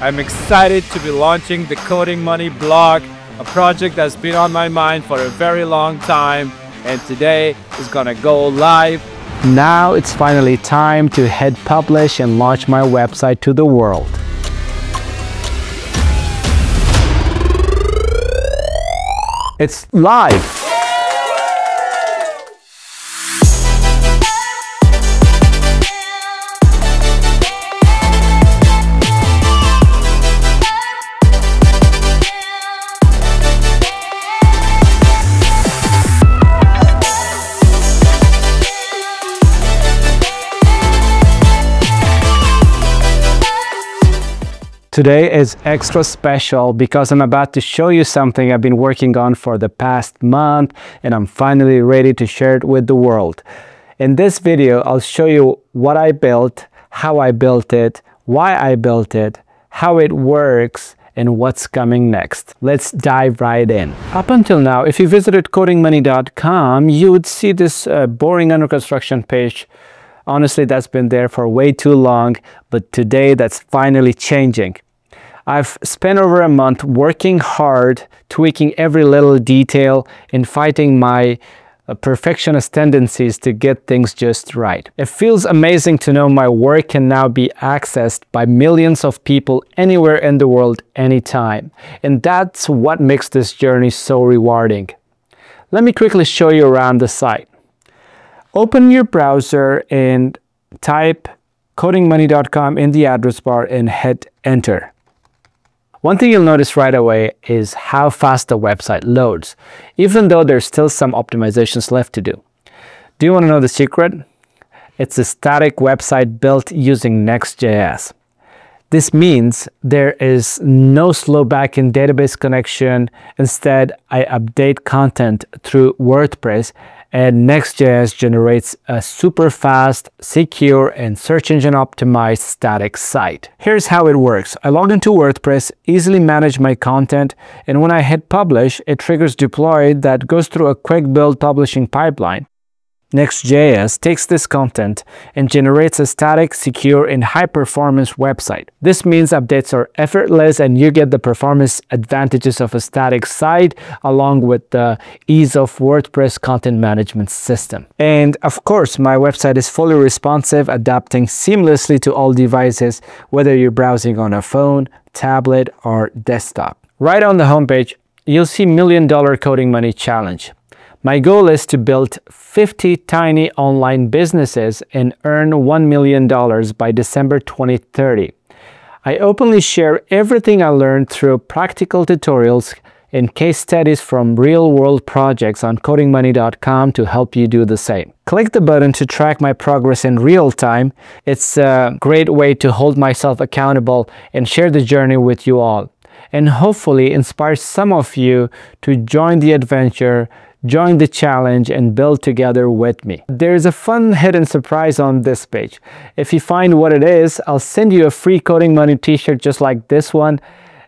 I'm excited to be launching the Coding Money blog, a project that's been on my mind for a very long time, and today is gonna go live. Now it's finally time to hit publish and launch my website to the world. It's live! Today is extra special because I'm about to show you something I've been working on for the past month, and I'm finally ready to share it with the world. In this video, I'll show you what I built, how I built it, why I built it, how it works, and what's coming next. Let's dive right in. Up until now, if you visited codingmoney.com, you would see this boring under construction page. Honestly, that's been there for way too long, but today that's finally changing. I've spent over a month working hard, tweaking every little detail and fighting my perfectionist tendencies to get things just right. It feels amazing to know my work can now be accessed by millions of people anywhere in the world, anytime. And that's what makes this journey so rewarding. Let me quickly show you around the site. Open your browser and type codingmoney.com in the address bar and hit enter. One thing you'll notice right away is how fast the website loads, even though there's still some optimizations left to do. Do you want to know the secret? It's a static website built using Next.js. This means there is no slow back in database connection. Instead, I update content through WordPress, and Next.js generates a super fast, secure, and search engine optimized static site. Here's how it works. I log into WordPress, easily manage my content, and when I hit publish, it triggers deploy that goes through a quick build publishing pipeline. Next.js takes this content and generates a static, secure, and high-performance website. This means updates are effortless and you get the performance advantages of a static site along with the ease of WordPress content management system. And of course, my website is fully responsive, adapting seamlessly to all devices, whether you're browsing on a phone, tablet, or desktop. Right on the homepage, you'll see Million Dollar Coding Money Challenge. My goal is to build 50 tiny online businesses and earn $1 million by December 2030. I openly share everything I learned through practical tutorials and case studies from real-world projects on codingmoney.com to help you do the same. Click the button to track my progress in real time. It's a great way to hold myself accountable and share the journey with you all, and hopefully inspire some of you to join the adventure, join the challenge, and build together with me. There's a fun hidden surprise on this page. If you find what it is, I'll send you a free Coding Money t-shirt just like this one.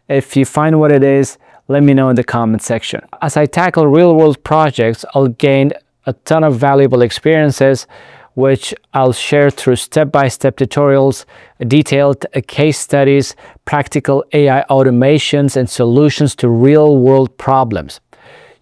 If you find what it is, let me know in the comment section. As I tackle real-world projects, I'll gain a ton of valuable experiences, which I'll share through step-by-step tutorials, detailed case studies, practical AI automations, and solutions to real-world problems.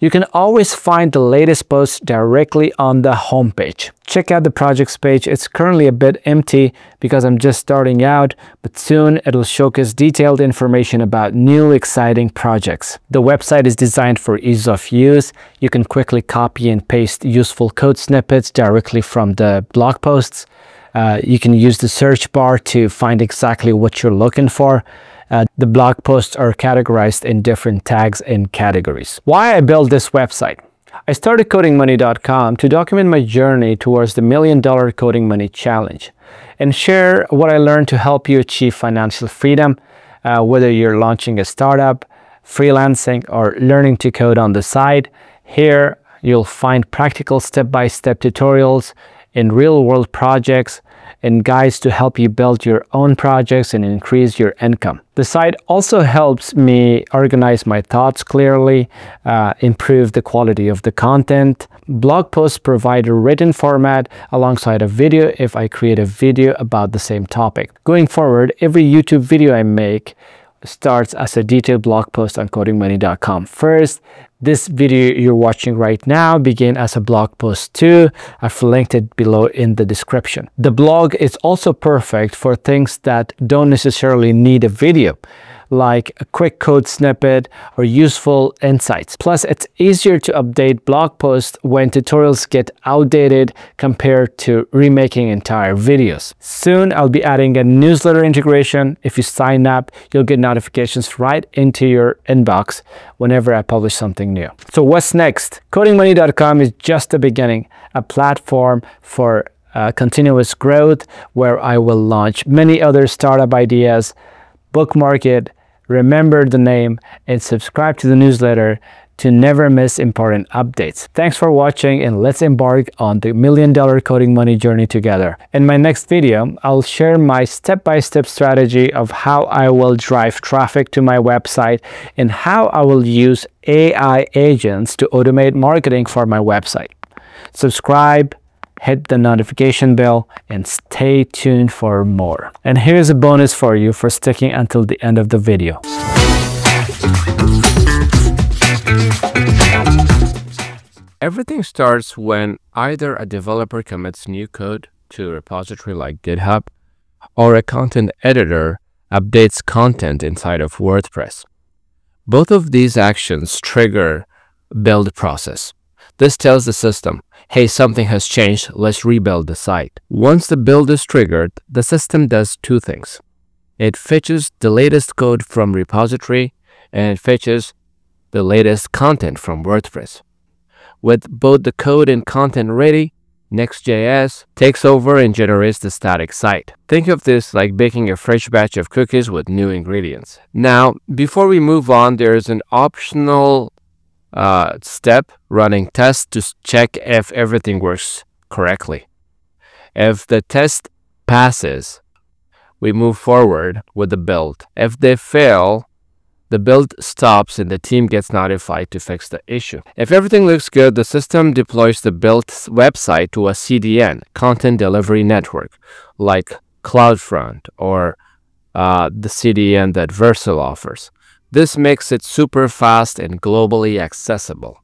You can always find the latest posts directly on the homepage. Check out the projects page. It's currently a bit empty because I'm just starting out, but soon it'll showcase detailed information about new exciting projects. The website is designed for ease of use. You can quickly copy and paste useful code snippets directly from the blog posts. You can use the search bar to find exactly what you're looking for. The blog posts are categorized in different tags and categories. Why I built this website? I started codingmoney.com to document my journey towards the Million Dollar Coding Money Challenge and share what I learned to help you achieve financial freedom, whether you're launching a startup, freelancing, or learning to code on the side. Here, you'll find practical step-by-step tutorials in real-world projects and guides to help you build your own projects and increase your income. The site also helps me organize my thoughts clearly, improve the quality of the content. Blog posts provide a written format alongside a video if I create a video about the same topic. Going forward, every YouTube video I make starts as a detailed blog post on codingmoney.com. First, this video you're watching right now began as a blog post too. I've linked it below in the description. The blog is also perfect for things that don't necessarily need a video, like a quick code snippet or useful insights. Plus, it's easier to update blog posts when tutorials get outdated compared to remaking entire videos. Soon, I'll be adding a newsletter integration. If you sign up, you'll get notifications right into your inbox whenever I publish something new. So what's next? CodingMoney.com is just the beginning, a platform for continuous growth where I will launch many other startup ideas, bookmark it, remember the name, and subscribe to the newsletter to never miss important updates. Thanks for watching, and let's embark on the $1 million coding money journey together. In my next video, I'll share my step-by-step strategy of how I will drive traffic to my website and how I will use AI agents to automate marketing for my website. Subscribe, hit the notification bell, and stay tuned for more. And here's a bonus for you for sticking until the end of the video. Everything starts when either a developer commits new code to a repository like GitHub, or a content editor updates content inside of WordPress. Both of these actions trigger build process. This tells the system, hey, something has changed, let's rebuild the site. Once the build is triggered, the system does two things. It fetches the latest code from repository, and it fetches the latest content from WordPress. With both the code and content ready, Next.js takes over and generates the static site. Think of this like baking a fresh batch of cookies with new ingredients. Now, before we move on, there is an optional step, running tests to check if everything works correctly. If the test passes, we move forward with the build. If they fail, the build stops and the team gets notified to fix the issue. If everything looks good, the system deploys the built website to a CDN, Content Delivery Network, like CloudFront or the CDN that Vercel offers. This makes it super fast and globally accessible.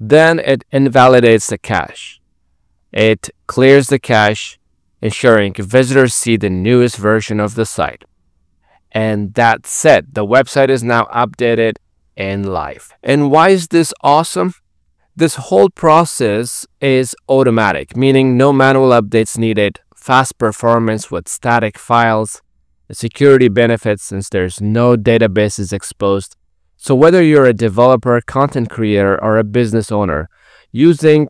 Then it invalidates the cache. It clears the cache, ensuring visitors see the newest version of the site. And that's it. The website is now updated and live. And why is this awesome? This whole process is automatic, meaning no manual updates needed, fast performance with static files, security benefits since there's no databases exposed. So whether you're a developer, content creator, or a business owner, using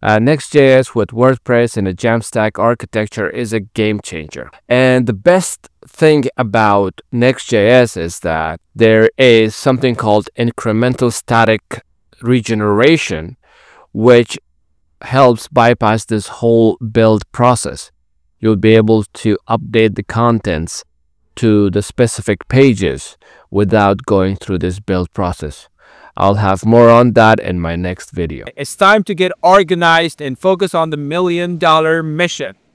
Next.js with WordPress and a Jamstack architecture is a game changer. And the best thing about Next.js is that there is something called incremental static regeneration, which helps bypass this whole build process. You'll be able to update the contents to the specific pages without going through this build process. I'll have more on that in my next video. It's time to get organized and focus on the $1 million mission.